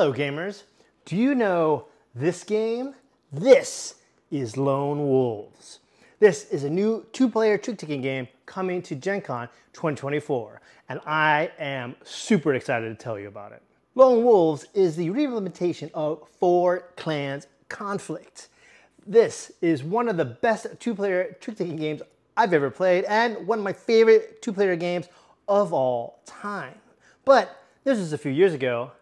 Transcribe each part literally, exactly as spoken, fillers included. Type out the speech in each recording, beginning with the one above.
Hello gamers, do you know this game? This is Lone Wolves. This is a new two-player trick-taking game coming to Gen Con twenty twenty-four, and I am super excited to tell you about it. Lone Wolves is the reimplementation of Four Clans Conflict. This is one of the best two-player trick-taking games I've ever played and one of my favorite two-player games of all time. But this was a few years ago.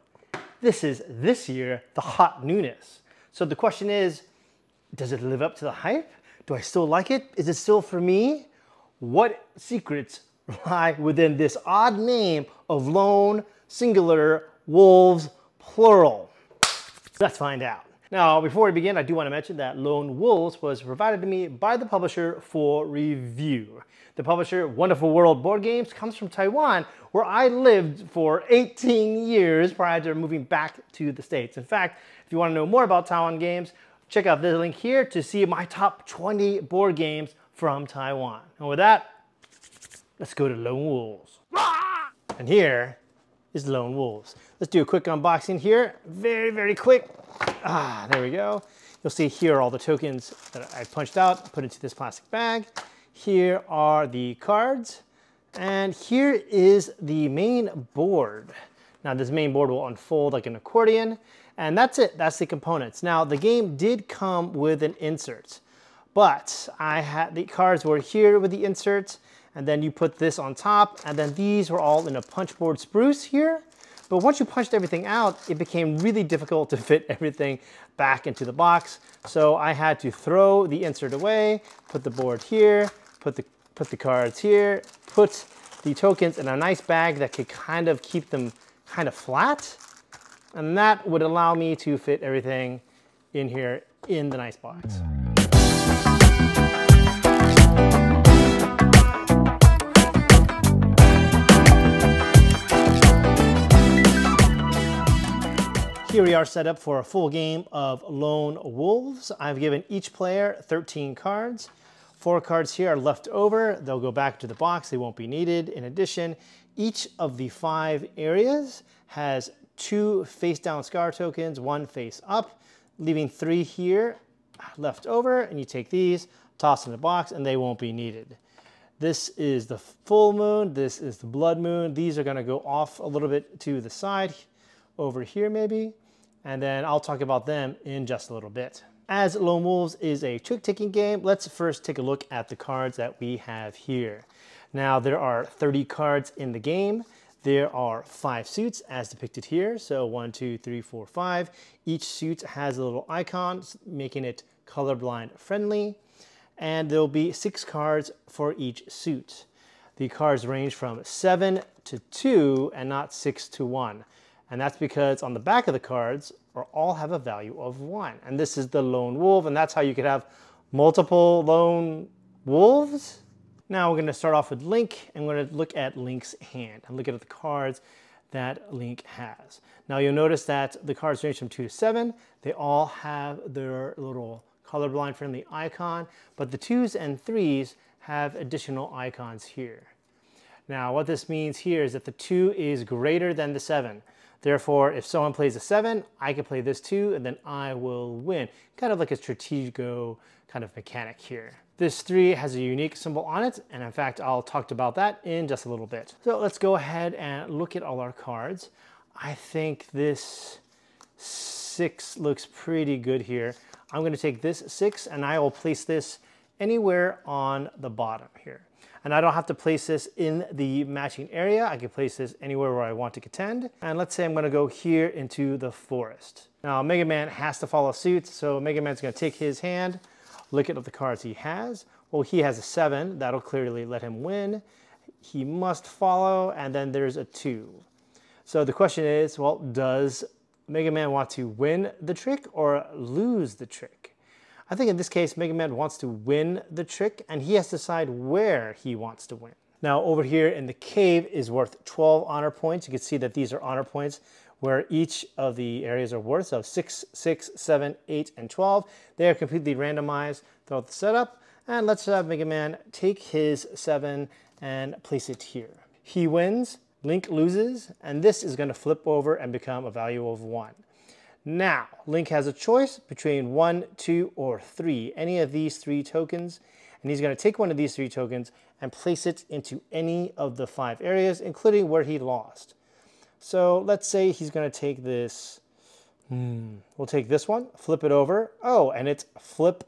This is this year, the hot newness. So the question is, does it live up to the hype? Do I still like it? Is it still for me? What secrets lie within this odd name of lone, singular, wolves, plural? Let's find out. Now, before we begin, I do want to mention that Lone Wolves was provided to me by the publisher for review. The publisher, Wonderful World Board Games, comes from Taiwan, where I lived for eighteen years prior to moving back to the States. In fact, if you want to know more about Taiwan games, check out this link here to see my top twenty board games from Taiwan. And with that, let's go to Lone Wolves. And here is Lone Wolves. Let's do a quick unboxing here, very, very quick. Ah, there we go. You'll see here are all the tokens that I punched out, put into this plastic bag. Here are the cards. And here is the main board. Now this main board will unfold like an accordion. And that's it, that's the components. Now the game did come with an insert, but I had the cards were here with the inserts, and then you put this on top, and then these were all in a punch board spruce here. But once you punched everything out, it became really difficult to fit everything back into the box. So I had to throw the insert away, put the board here, put the, put the cards here, put the tokens in a nice bag that could kind of keep them kind of flat. And that would allow me to fit everything in here in the nice box. Here we are set up for a full game of Lone Wolves. I've given each player thirteen cards. Four cards here are left over. They'll go back to the box. They won't be needed. In addition, each of the five areas has two face-down Scar Tokens, one face up, leaving three here left over. And you take these, toss in the box, and they won't be needed. This is the full moon. This is the blood moon. These are going to go off a little bit to the side over here maybe. And then I'll talk about them in just a little bit. As Lone Wolves is a trick-taking game, let's first take a look at the cards that we have here. Now there are thirty cards in the game. There are five suits as depicted here. So one, two, three, four, five. Each suit has a little icon making it colorblind friendly. And there'll be six cards for each suit. The cards range from seven to two and not six to one. And that's because on the back of the cards are all have a value of one. And this is the lone wolf, and that's how you could have multiple lone wolves. Now we're gonna start off with Link, and we're gonna look at Link's hand and look at the cards that Link has. Now you'll notice that the cards range from two to seven. They all have their little colorblind friendly icon, but the twos and threes have additional icons here. Now what this means here is that the two is greater than the seven. Therefore, if someone plays a seven, I can play this two, and then I will win. Kind of like a Stratego kind of mechanic here. This three has a unique symbol on it, and in fact, I'll talk about that in just a little bit. So let's go ahead and look at all our cards. I think this six looks pretty good here. I'm gonna take this six, and I will place this anywhere on the bottom here. And I don't have to place this in the matching area. I can place this anywhere where I want to contend. And let's say I'm gonna go here into the forest. Now Mega Man has to follow suit, so Mega Man's gonna take his hand, look at the cards he has. Well, he has a seven, that'll clearly let him win. He must follow, and then there's a two. So the question is, well, does Mega Man want to win the trick or lose the trick? I think in this case, Mega Man wants to win the trick, and he has to decide where he wants to win. Now over here in the cave is worth twelve honor points. You can see that these are honor points where each of the areas are worth. So six, six, seven, eight, and twelve. They are completely randomized throughout the setup. And let's have Mega Man take his seven and place it here. He wins, Link loses, and this is gonna flip over and become a value of one. Now, Link has a choice between one, two, or three, any of these three tokens, and he's going to take one of these three tokens and place it into any of the five areas, including where he lost. So let's say he's going to take this, hmm, we'll take this one, flip it over, oh, and it's flip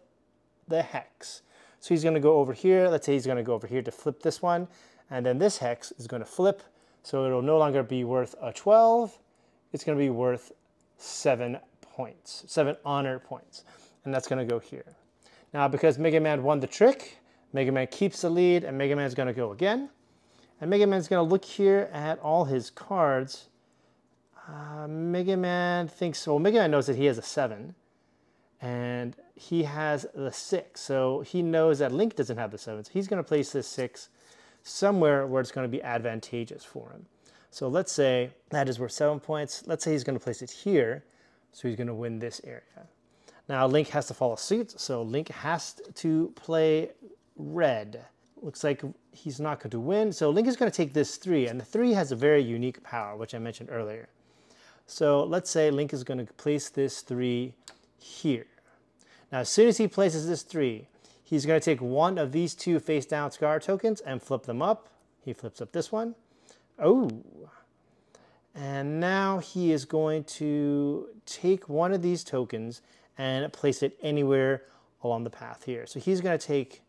the hex. So he's going to go over here, let's say he's going to go over here to flip this one, and then this hex is going to flip, so it'll no longer be worth a twelve, it's going to be worth seven points, seven honor points, and that's going to go here. Now, because Mega Man won the trick, Mega Man keeps the lead, and Mega Man's going to go again. And Mega Man's going to look here at all his cards. Uh, Mega Man thinks, well, Mega Man knows that he has a seven, and he has the six. So he knows that Link doesn't have the seven. So he's going to place this six somewhere where it's going to be advantageous for him. So let's say that is worth seven points. Let's say he's going to place it here. So he's going to win this area. Now, Link has to follow suit. So Link has to play red. Looks like he's not going to win. So Link is going to take this three, and the three has a very unique power, which I mentioned earlier. So let's say Link is going to place this three here. Now, as soon as he places this three, he's going to take one of these two face down Scar tokens and flip them up. He flips up this one. Oh, and now he is going to take one of these tokens and place it anywhere along the path here. So he's going to take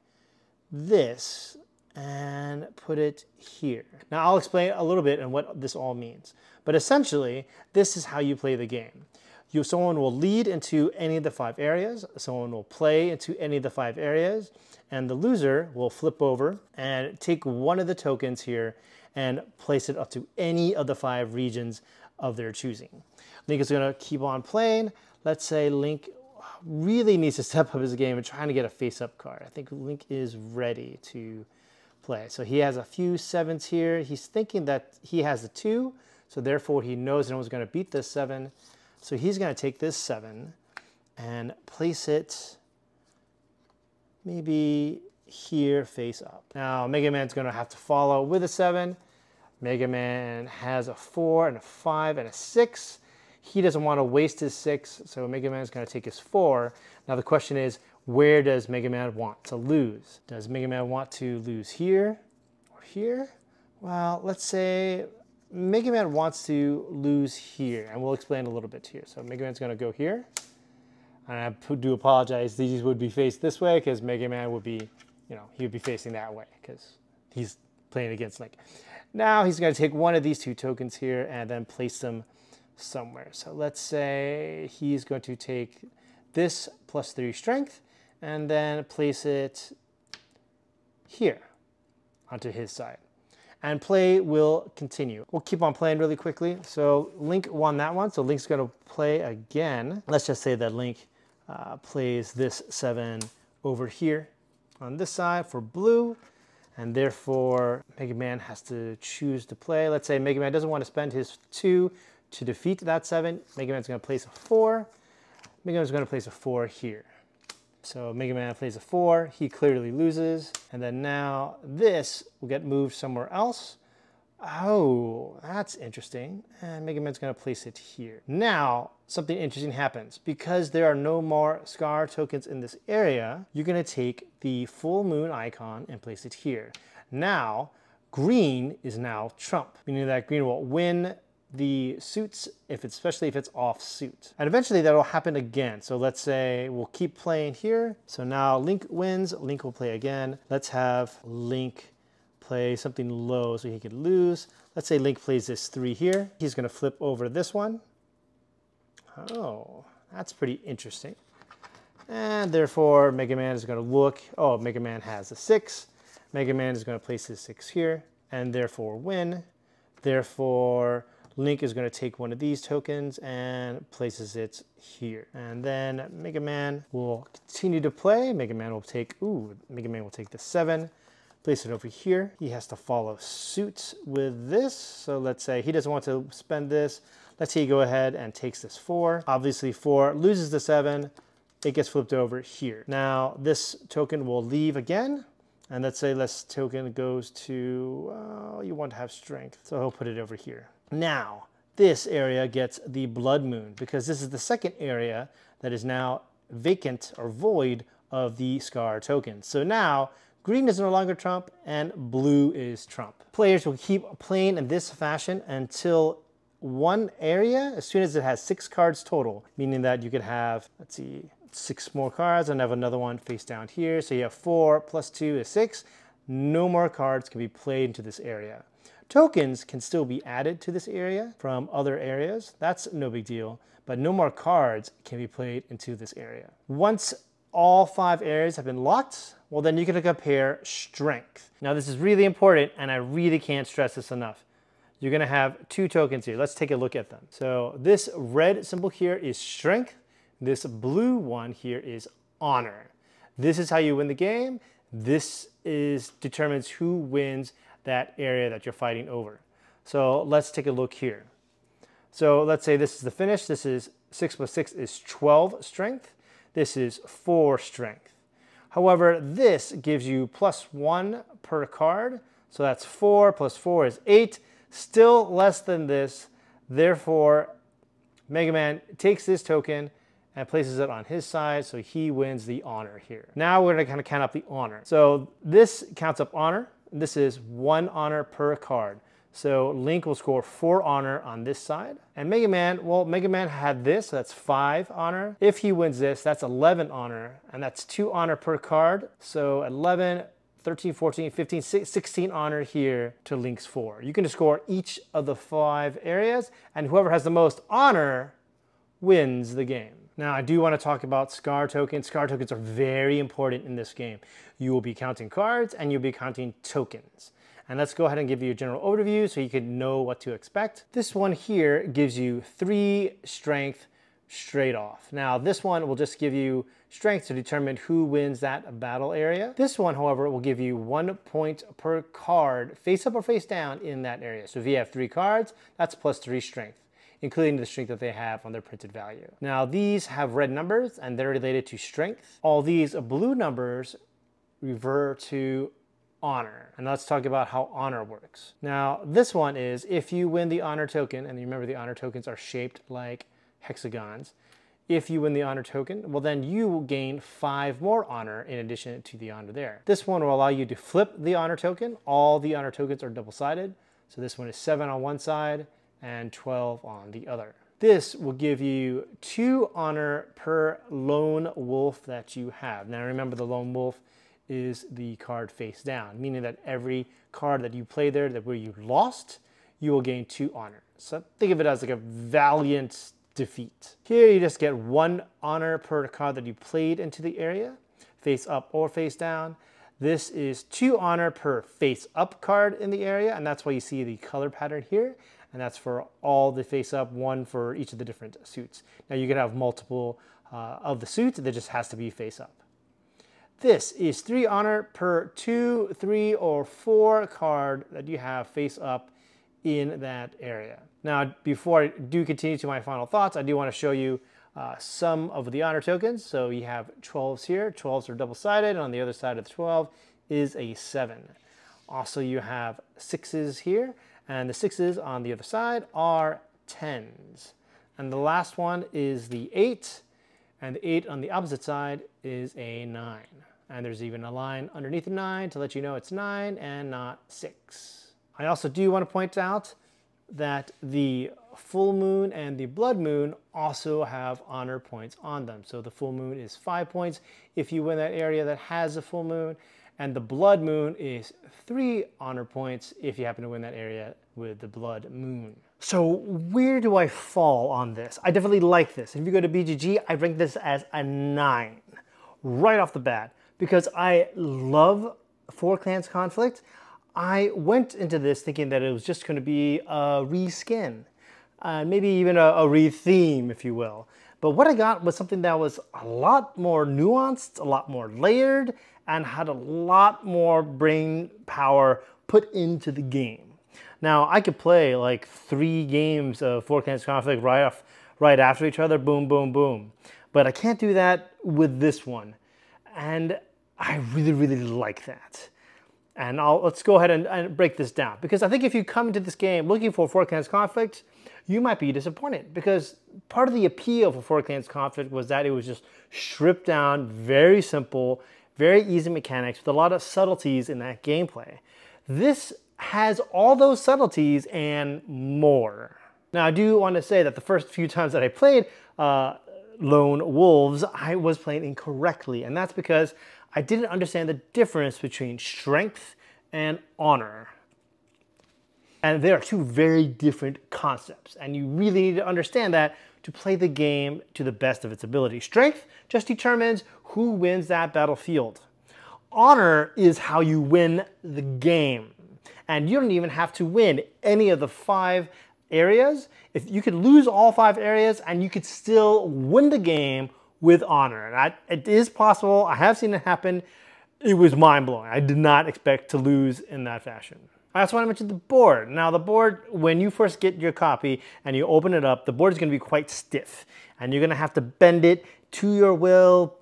this and put it here. Now, I'll explain a little bit on what this all means, but essentially this is how you play the game. You, someone will lead into any of the five areas, someone will play into any of the five areas, and the loser will flip over and take one of the tokens here and place it up to any of the five regions of their choosing. Link is going to keep on playing. Let's say Link really needs to step up his game and trying to get a face-up card. I think Link is ready to play. So he has a few sevens here. He's thinking that he has a two, so therefore he knows no one's going to beat this seven. So he's going to take this seven and place it maybe here face up. Now, Mega Man's going to have to follow with a seven. Mega Man has a four and a five and a six. He doesn't want to waste his six, so Mega Man's going to take his four. Now the question is, where does Mega Man want to lose? Does Mega Man want to lose here or here? Well, let's say Mega Man wants to lose here, and we'll explain a little bit here. So Mega Man's going to go here, and I do apologize. These would be faced this way because Mega Man would be, you know, he would be facing that way because he's playing against Link. Now he's going to take one of these two tokens here and then place them somewhere. So let's say he's going to take this plus three strength and then place it here onto his side. And play will continue. We'll keep on playing really quickly. So Link won that one. So Link's going to play again. Let's just say that Link uh, plays this seven over here on this side for blue. And therefore Mega Man has to choose to play. Let's say Mega Man doesn't want to spend his two to defeat that seven. Mega Man's going to place a four. Mega Man's going to place a four here. So Mega Man plays a four. He clearly loses. And then now this will get moved somewhere else. Oh, that's interesting. And Mega Man's going to place it here. Now something interesting happens. Because there are no more Scar tokens in this area, you're going to take the full moon icon and place it here. Now green is now trump, meaning that green will win the suits, if it's, especially if it's off suit. And eventually that'll happen again. So let's say we'll keep playing here. So now Link wins, Link will play again. Let's have Link play something low so he could lose. Let's say Link plays this three here. He's gonna flip over this one. Oh, that's pretty interesting. And therefore Mega Man is gonna look, oh, Mega Man has a six. Mega Man is gonna place his six here and therefore win. Therefore, Link is going to take one of these tokens and places it here. And then Mega Man will continue to play. Mega Man will take, ooh, Mega Man will take the seven, place it over here. He has to follow suit with this. So let's say he doesn't want to spend this. Let's say he go ahead and takes this four. Obviously four loses the seven. It gets flipped over here. Now this token will leave again. And let's say this token goes to, uh, you want to have strength. So he'll put it over here. Now, this area gets the Blood Moon, because this is the second area that is now vacant or void of the Scar Tokens. So now green is no longer trump and blue is trump. Players will keep playing in this fashion until one area, as soon as it has six cards total, meaning that you could have, let's see, six more cards and have another one face down here. So you have four plus two is six. No more cards can be played into this area. Tokens can still be added to this area from other areas. That's no big deal, but no more cards can be played into this area. Once all five areas have been locked, well then you can compare strength. Now this is really important and I really can't stress this enough. You're gonna have two tokens here. Let's take a look at them. So this red symbol here is strength. This blue one here is honor. This is how you win the game. This is determines who wins that area that you're fighting over. So let's take a look here. So let's say this is the finish. This is six plus six is twelve strength. This is four strength. However, this gives you plus one per card. So that's four plus four is eight. Still less than this. Therefore, Mega Man takes this token and places it on his side. So he wins the honor here. Now we're gonna kind of count up the honor. So this counts up honor. This is one honor per card. So Link will score four honor on this side. And Mega Man, well, Mega Man had this, so that's five honor. If he wins this, that's eleven honor, and that's two honor per card. So eleven, thirteen, fourteen, fifteen, sixteen honor here to Link's four. You can score each of the five areas, and whoever has the most honor wins the game. Now, I do want to talk about Scar Tokens. Scar Tokens are very important in this game. You will be counting cards, and you'll be counting tokens. And let's go ahead and give you a general overview so you can know what to expect. This one here gives you three strength straight off. Now this one will just give you strength to determine who wins that battle area. This one, however, will give you one point per card, face up or face down in that area. So if you have three cards, that's plus three strength, including the strength that they have on their printed value. Now these have red numbers and they're related to strength. All these blue numbers refer to honor. And let's talk about how honor works. Now this one is if you win the honor token, and remember the honor tokens are shaped like hexagons. If you win the honor token, well then you will gain five more honor in addition to the honor there. This one will allow you to flip the honor token. All the honor tokens are double-sided. So this one is seven on one side and twelve on the other. This will give you two honor per lone wolf that you have. Now remember the lone wolf is the card face down, meaning that every card that you play there that where you lost, you will gain two honor. So think of it as like a valiant defeat. Here you just get one honor per card that you played into the area, face up or face down. This is two honor per face up card in the area, and that's why you see the color pattern here, and that's for all the face up, one for each of the different suits. Now you can have multiple uh, of the suits, there just has to be face up. This is three honor per two, three, or four card that you have face up in that area. Now, before I do continue to my final thoughts, I do want to show you uh, some of the honor tokens. So you have twelves here, twelves are double-sided, and on the other side of the twelve is a seven. Also, you have sixes here, and the sixes on the other side are tens. And the last one is the eight, and the eight on the opposite side is a nine. And there's even a line underneath the nine to let you know it's nine and not six. I also do want to point out that the full moon and the blood moon also have honor points on them. So the full moon is five points if you win that area that has a full moon, and the blood moon is three honor points if you happen to win that area with the blood moon. So where do I fall on this? I definitely like this. If you go to B G G, I rank this as a nine right off the bat because I love Four Clans Conflict. I went into this thinking that it was just going to be a reskin, uh, maybe even a, a re-theme, if you will. But what I got was something that was a lot more nuanced, a lot more layered, and had a lot more brain power put into the game. Now, I could play like three games of Four Clans Conflict right off, right after each other, boom, boom, boom. But I can't do that with this one. And I really, really like that. And I'll, let's go ahead and, and break this down, because I think if you come into this game looking for Four Clans Conflict, you might be disappointed, because part of the appeal for Four Clans Conflict was that it was just stripped down, very simple, very easy mechanics with a lot of subtleties in that gameplay. This has all those subtleties and more. Now, I do want to say that the first few times that I played uh, Lone Wolves, I was playing incorrectly, and that's because I didn't understand the difference between strength and honor. And they are two very different concepts, and you really need to understand that to play the game to the best of its ability. Strength just determines who wins that battlefield. Honor is how you win the game. And you don't even have to win any of the five areas. If you could lose all five areas and you could still win the game with honor. And I, it is possible. I have seen it happen. It was mind-blowing. I did not expect to lose in that fashion. I also want to mention the board. Now the board, when you first get your copy and you open it up, the board is going to be quite stiff and you're going to have to bend it to your will.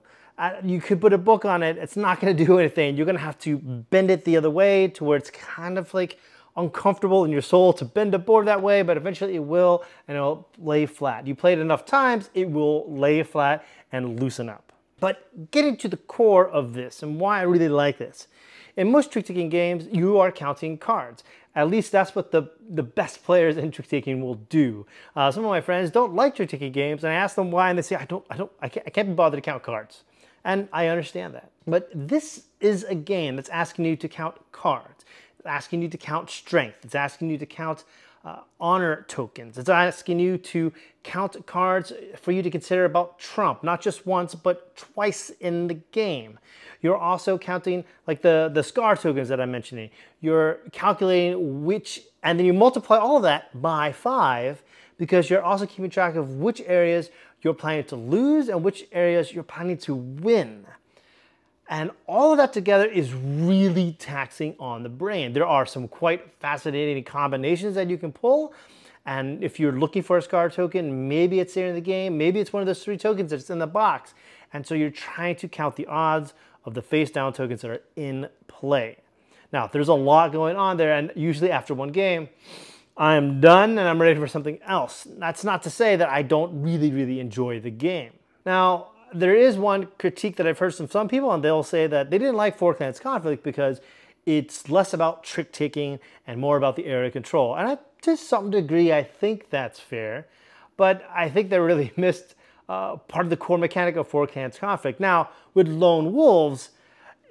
You could put a book on it. It's not going to do anything. You're going to have to bend it the other way to where it's kind of like uncomfortable in your soul to bend a board that way, but eventually it will, and it'll lay flat. You play it enough times, it will lay flat and loosen up. But getting to the core of this and why I really like this. In most trick-taking games, you are counting cards. At least that's what the, the best players in trick-taking will do. Uh, some of my friends don't like trick-taking games, and I ask them why, and they say, I don't, I don't, I can't, I can't be bothered to count cards. And I understand that. But this is a game that's asking you to count cards. It's asking you to count strength. It's asking you to count uh, honor tokens. It's asking you to count cards for you to consider about trump, not just once, but twice in the game. You're also counting like the, the Scar tokens that I'm mentioning. You're calculating which, and then you multiply all of that by five, because you're also keeping track of which areas you're planning to lose and which areas you're planning to win. And all of that together is really taxing on the brain. There are some quite fascinating combinations that you can pull. And if you're looking for a Scar token, maybe it's there in the game, maybe it's one of those three tokens that's in the box. And so you're trying to count the odds of the face down tokens that are in play. Now, there's a lot going on there, and usually after one game, I am done and I'm ready for something else. That's not to say that I don't really, really enjoy the game. Now, there is one critique that I've heard from some people, and they'll say that they didn't like Four Clans Conflict because it's less about trick-taking and more about the area control. And I, to some degree, I think that's fair, but I think they really missed uh, part of the core mechanic of Four Clans Conflict. Now, with Lone Wolves,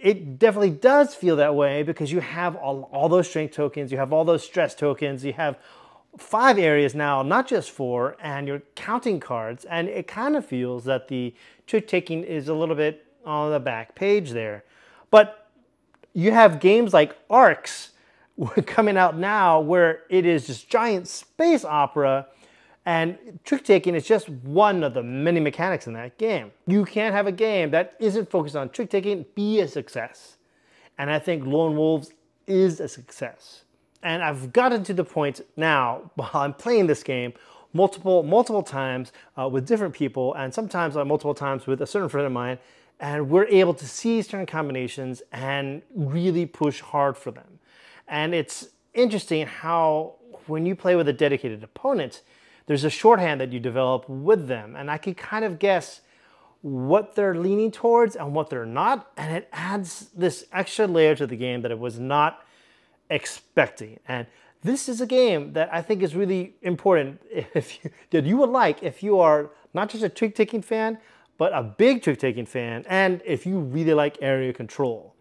it definitely does feel that way because you have all, all those strength tokens, you have all those stress tokens, you have five areas now, not just four, and you're counting cards, and it kind of feels that the trick-taking is a little bit on the back page there. But you have games like Arcs coming out now where it is just giant space opera, and trick-taking is just one of the many mechanics in that game. You can't have a game that isn't focused on trick-taking be a success. And I think Lone Wolves is a success. And I've gotten to the point now, while I'm playing this game, multiple, multiple times uh, with different people, and sometimes uh, multiple times with a certain friend of mine, and we're able to see certain combinations and really push hard for them. And it's interesting how when you play with a dedicated opponent, there's a shorthand that you develop with them, and I can kind of guess what they're leaning towards and what they're not, and it adds this extra layer to the game that I was not expecting. And this is a game that I think is really important if you, that you would like if you are not just a trick-taking fan, but a big trick-taking fan, and if you really like area control.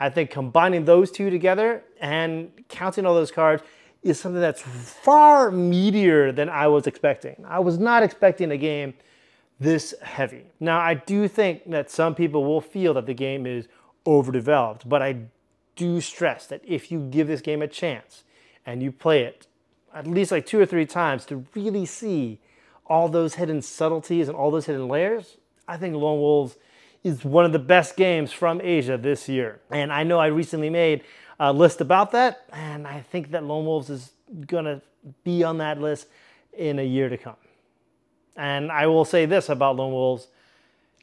I think combining those two together and counting all those cards is something that's far meatier than I was expecting. I was not expecting a game this heavy. Now, I do think that some people will feel that the game is overdeveloped, but I do stress that if you give this game a chance and you play it at least like two or three times to really see all those hidden subtleties and all those hidden layers, I think Lone Wolves is one of the best games from Asia this year. And I know I recently made a list about that, and I think that Lone Wolves is gonna be on that list in a year to come. And I will say this about Lone Wolves: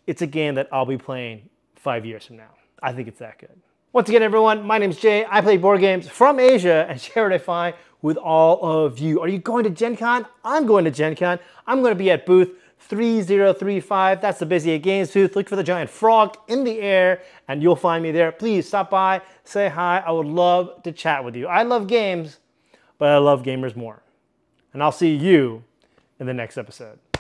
it's a game that I'll be playing five years from now. I think it's that good. Once again, everyone, my name's Jay. I play board games from Asia and share what I find with all of you. Are you going to Gen Con? I'm going to Gen Con. I'm going to be at booth three zero three five. That's the Busy at Games booth. Look for the giant frog in the air and you'll find me there. Please stop by, say hi. I would love to chat with you. I love games, but I love gamers more. And I'll see you in the next episode.